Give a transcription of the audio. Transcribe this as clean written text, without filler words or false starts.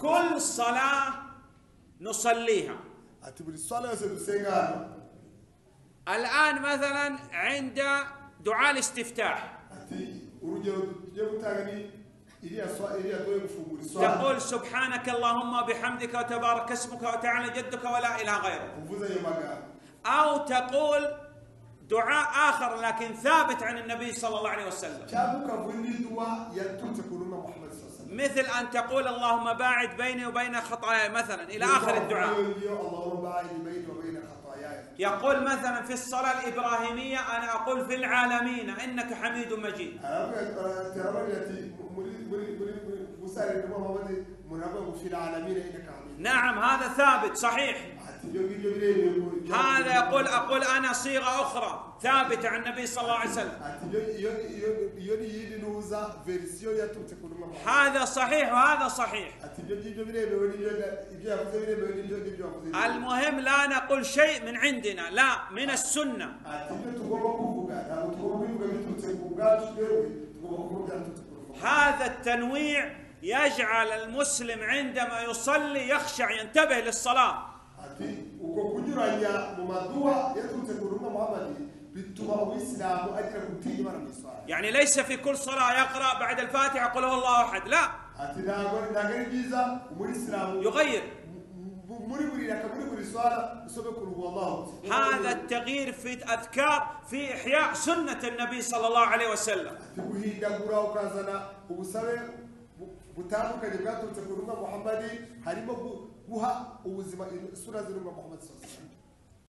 كل صلاة نصليها. الآن مثلا عند دعاء الاستفتاح تقول سبحانك اللهم بحمدك وتبارك اسمك وتعالى جدك ولا إله غيرك، أو تقول دعاء آخر لكن ثابت عن النبي صلى الله عليه وسلم، مثل أن تقول اللهم باعد بيني وبين خطاياي مثلا إلى آخر الدعاء. يقول مثلا في الصلاة الإبراهيمية أنا أقول في العالمين إنك حميد مجيد. نعم هذا ثابت صحيح، هذا يقول أقول أنا صيغة أخرى ثابتة عن النبي صلى الله عليه وسلم، هذا صحيح وهذا صحيح. المهم لا نقول شيء من عندنا، لا من السنة. هذا التنويع يجعل المسلم عندما يصلي يخشع ينتبه للصلاة. يعني ليس في كل صلاة يقرأ بعد الفاتحة قل هو الله أحد، لا، يغير. هذا التغيير في الأذكار في إحياء سنة النبي صلى الله عليه وسلم.